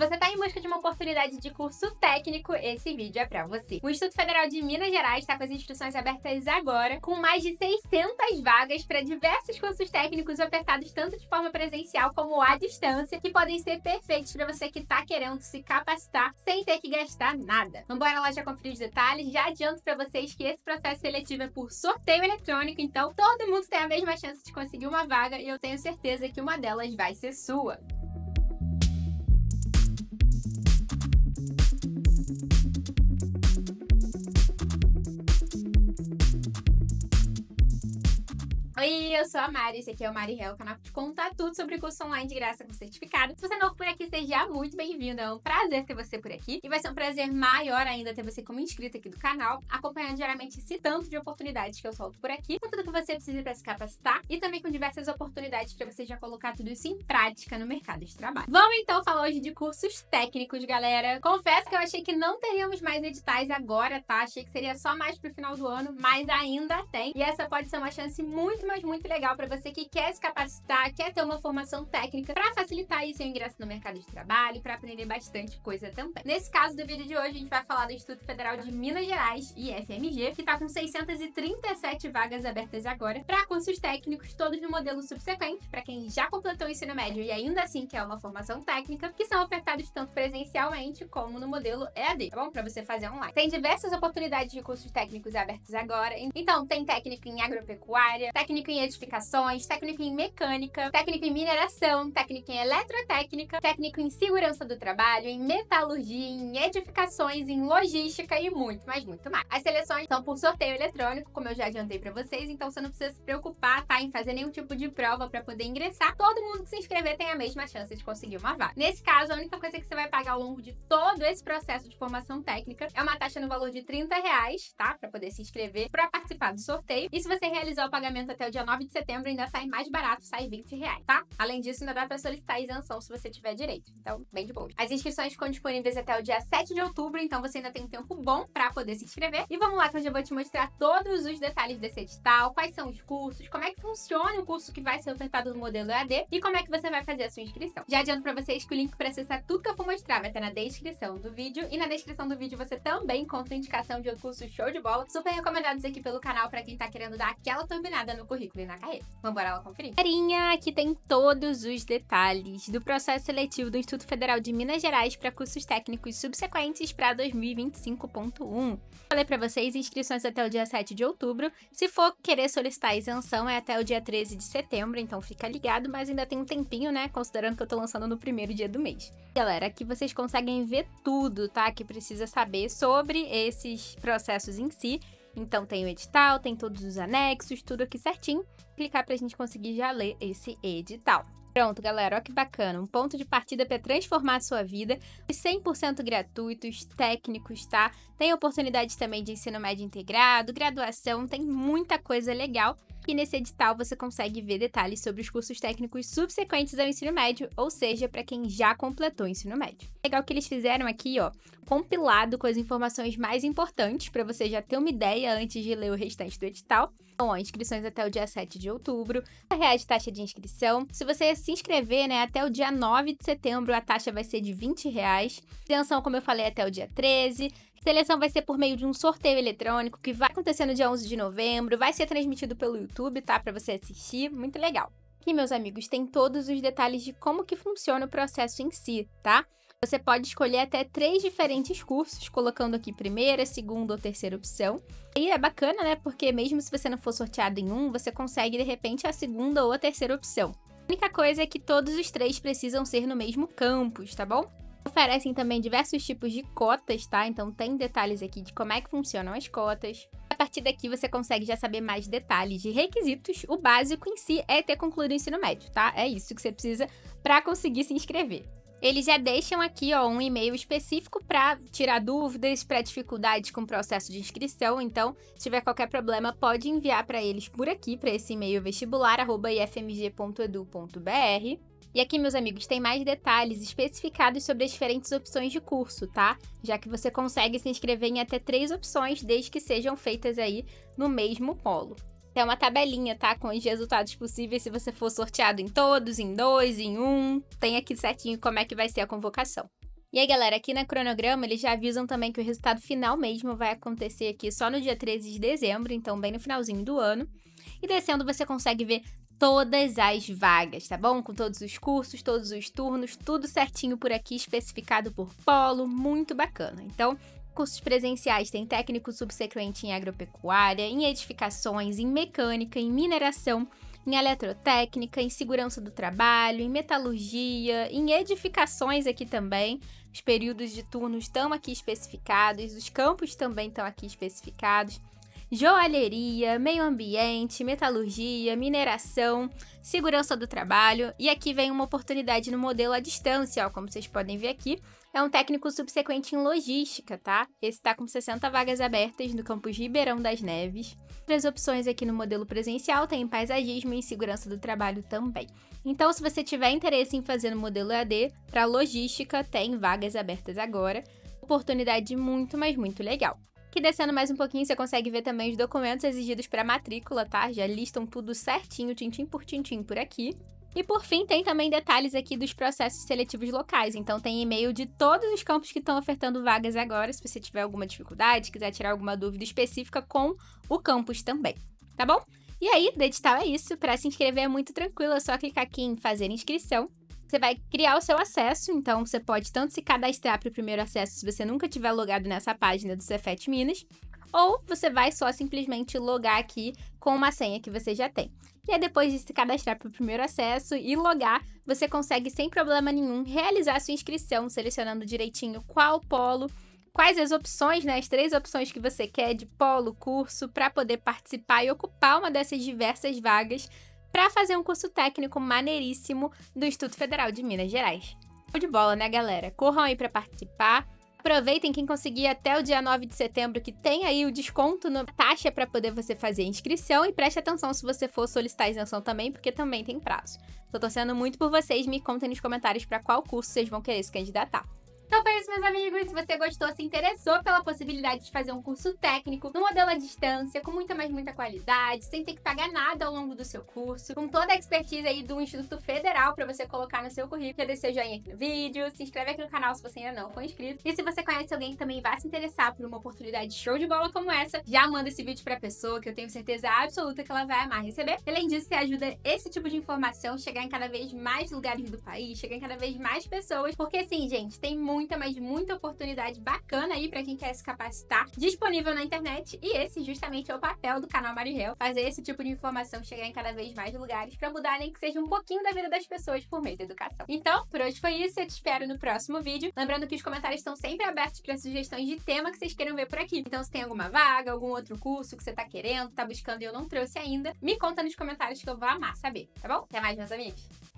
Se você está em busca de uma oportunidade de curso técnico, esse vídeo é para você. O Instituto Federal de Minas Gerais está com as inscrições abertas agora, com mais de 600 vagas para diversos cursos técnicos ofertados tanto de forma presencial como à distância, que podem ser perfeitos para você que está querendo se capacitar sem ter que gastar nada. Então bora lá já conferir os detalhes. Já adianto para vocês que esse processo seletivo é por sorteio eletrônico, então todo mundo tem a mesma chance de conseguir uma vaga e eu tenho certeza que uma delas vai ser sua. Oi, eu sou a Mari, esse aqui é o Mari Rel, o canal que te conta tudo sobre curso online de graça com certificado. Se você é novo por aqui, seja muito bem-vindo, é um prazer ter você por aqui. E vai ser um prazer maior ainda ter você como inscrito aqui do canal, acompanhando diariamente esse tanto de oportunidades que eu solto por aqui, com tudo que você precisa para se capacitar e também com diversas oportunidades para você já colocar tudo isso em prática no mercado de trabalho. Vamos então falar hoje de cursos técnicos, galera. Confesso que eu achei que não teríamos mais editais agora, tá? Achei que seria só mais pro final do ano, mas ainda tem. E essa pode ser uma chance muito mas muito legal para você que quer se capacitar, quer ter uma formação técnica para facilitar aí seu ingresso no mercado de trabalho, para aprender bastante coisa também. Nesse caso do vídeo de hoje, a gente vai falar do Instituto Federal de Minas Gerais, IFMG, que está com 637 vagas abertas agora para cursos técnicos, todos no modelo subsequente, para quem já completou o ensino médio e ainda assim quer uma formação técnica, que são ofertados tanto presencialmente como no modelo EAD, tá bom? Para você fazer online. Tem diversas oportunidades de cursos técnicos abertos agora, então tem técnico em agropecuária, técnico em edificações, técnico em mecânica, técnico em mineração, técnico em eletrotécnica, técnico em segurança do trabalho, em metalurgia, em edificações, em logística e muito, mas muito mais. As seleções são por sorteio eletrônico, como eu já adiantei pra vocês, então você não precisa se preocupar, tá, em fazer nenhum tipo de prova pra poder ingressar. Todo mundo que se inscrever tem a mesma chance de conseguir uma vaga. Nesse caso, a única coisa que você vai pagar ao longo de todo esse processo de formação técnica é uma taxa no valor de R$30, tá, pra poder se inscrever, pra participar do sorteio. E se você realizar o pagamento até o dia 9 de setembro ainda sai mais barato, sai R$20, tá? Além disso, ainda dá pra solicitar isenção se você tiver direito. Então, bem de boa. As inscrições ficam disponíveis até o dia 7 de outubro, então você ainda tem um tempo bom pra poder se inscrever. E vamos lá que eu já vou te mostrar todos os detalhes desse edital, quais são os cursos, como é que funciona o curso que vai ser ofertado no modelo EAD e como é que você vai fazer a sua inscrição. Já adianto pra vocês que o link pra acessar tudo que eu for mostrar vai estar na descrição do vídeo e na descrição do vídeo você também encontra indicação de outro curso show de bola, super recomendados aqui pelo canal pra quem tá querendo dar aquela turbinada no currículo e na carreira. Vamos bora lá conferir? Galerinha, aqui tem todos os detalhes do processo seletivo do Instituto Federal de Minas Gerais para cursos técnicos subsequentes para 2025.1. Falei para vocês, inscrições até o dia 7 de outubro. Se for querer solicitar isenção, é até o dia 13 de setembro, então fica ligado, mas ainda tem um tempinho, né? Considerando que eu tô lançando no primeiro dia do mês. Galera, aqui vocês conseguem ver tudo, tá? Que precisa saber sobre esses processos em si. Então tem o edital, tem todos os anexos, tudo aqui certinho. Clicar pra gente conseguir já ler esse edital. Pronto, galera, olha que bacana. Um ponto de partida para transformar a sua vida. 100% gratuitos, técnicos, tá? Tem oportunidade também de ensino médio integrado, graduação, tem muita coisa legal. E nesse edital você consegue ver detalhes sobre os cursos técnicos subsequentes ao ensino médio, ou seja, para quem já completou o ensino médio. Legal que eles fizeram aqui, ó, compilado com as informações mais importantes, para você já ter uma ideia antes de ler o restante do edital. Então, ó, inscrições até o dia 7 de outubro, R$30 de taxa de inscrição. Se você se inscrever, né, até o dia 9 de setembro, a taxa vai ser de R$20. Isenção, como eu falei, até o dia 13. Seleção vai ser por meio de um sorteio eletrônico que vai acontecer no dia 11 de novembro, vai ser transmitido pelo YouTube, tá? Pra você assistir, muito legal. Aqui, meus amigos, tem todos os detalhes de como que funciona o processo em si, tá? Você pode escolher até 3 diferentes cursos, colocando aqui primeira, segunda ou terceira opção. E é bacana, né? Porque mesmo se você não for sorteado em um, você consegue, de repente, a segunda ou a terceira opção. A única coisa é que todos os 3 precisam ser no mesmo campus, tá bom? Oferecem também diversos tipos de cotas, tá? Então tem detalhes aqui de como é que funcionam as cotas. A partir daqui você consegue já saber mais detalhes de requisitos. O básico em si é ter concluído o ensino médio, tá? É isso que você precisa para conseguir se inscrever. Eles já deixam aqui, ó, um e-mail específico para tirar dúvidas, para dificuldades com o processo de inscrição. Então, se tiver qualquer problema, pode enviar para eles por aqui, para esse e-mail vestibular@ifmg.edu.br. E aqui, meus amigos, tem mais detalhes especificados sobre as diferentes opções de curso, tá? Já que você consegue se inscrever em até 3 opções, desde que sejam feitas aí no mesmo polo. Tem uma tabelinha, tá? Com os resultados possíveis se você for sorteado em todos, em 2, em 1. Tem aqui certinho como é que vai ser a convocação. E aí, galera, aqui na cronograma eles já avisam também que o resultado final mesmo vai acontecer aqui só no dia 13 de dezembro, então bem no finalzinho do ano. E descendo você consegue ver todas as vagas, tá bom? Com todos os cursos, todos os turnos, tudo certinho por aqui, especificado por polo, muito bacana. Então, cursos presenciais tem técnico subsequente em agropecuária, em edificações, em mecânica, em mineração, em eletrotécnica, em segurança do trabalho, em metalurgia, em edificações aqui também. Os períodos de turnos estão aqui especificados, os campos também estão aqui especificados. Joalheria, meio ambiente, metalurgia, mineração, segurança do trabalho. E aqui vem uma oportunidade no modelo à distância, ó, como vocês podem ver aqui. É um técnico subsequente em logística, tá? Esse tá com 60 vagas abertas no campus Ribeirão das Neves. Outras opções aqui no modelo presencial tem em paisagismo e em segurança do trabalho também. Então, se você tiver interesse em fazer no modelo EAD, para logística tem vagas abertas agora. Oportunidade muito, mas muito legal. Aqui descendo mais um pouquinho, você consegue ver também os documentos exigidos para matrícula, tá? Já listam tudo certinho, tintim por aqui. E por fim, tem também detalhes aqui dos processos seletivos locais. Então, tem e-mail de todos os campos que estão ofertando vagas agora, se você tiver alguma dificuldade, quiser tirar alguma dúvida específica com o campus também, tá bom? E aí, da edital é isso. Para se inscrever é muito tranquilo, é só clicar aqui em fazer inscrição. Você vai criar o seu acesso, então você pode tanto se cadastrar para o primeiro acesso se você nunca tiver logado nessa página do Cefet Minas, ou você vai só simplesmente logar aqui com uma senha que você já tem. E aí depois de se cadastrar para o primeiro acesso e logar, você consegue sem problema nenhum realizar sua inscrição, selecionando direitinho qual polo, quais as opções, né, as 3 opções que você quer de polo, curso, para poder participar e ocupar uma dessas diversas vagas, para fazer um curso técnico maneiríssimo do Instituto Federal de Minas Gerais. Show de bola, né, galera? Corram aí para participar. Aproveitem quem conseguir até o dia 9 de setembro, que tem aí o desconto na taxa para poder você fazer a inscrição. E preste atenção se você for solicitar isenção também, porque também tem prazo. Tô torcendo muito por vocês. Me contem nos comentários para qual curso vocês vão querer se candidatar. Então foi isso, meus amigos. Se você gostou, se interessou pela possibilidade de fazer um curso técnico no modelo à distância, com muita, mas muita qualidade, sem ter que pagar nada ao longo do seu curso, com toda a expertise aí do Instituto Federal para você colocar no seu currículo, já deixa o joinha aqui no vídeo, se inscreve aqui no canal se você ainda não for inscrito. E se você conhece alguém que também vai se interessar por uma oportunidade show de bola como essa, já manda esse vídeo pra pessoa, que eu tenho certeza absoluta que ela vai amar receber. Além disso, você ajuda esse tipo de informação chegar em cada vez mais lugares do país, chegar em cada vez mais pessoas, porque assim, gente, tem muita, mas muita oportunidade bacana aí pra quem quer se capacitar, disponível na internet, e esse justamente é o papel do canal Mari Rel, fazer esse tipo de informação chegar em cada vez mais lugares pra mudar nem que seja um pouquinho da vida das pessoas por meio da educação. Então, por hoje foi isso, eu te espero no próximo vídeo, lembrando que os comentários estão sempre abertos pra sugestões de tema que vocês queiram ver por aqui, então se tem alguma vaga, algum outro curso que você tá querendo, tá buscando e eu não trouxe ainda, me conta nos comentários que eu vou amar saber, tá bom? Até mais, meus amigos!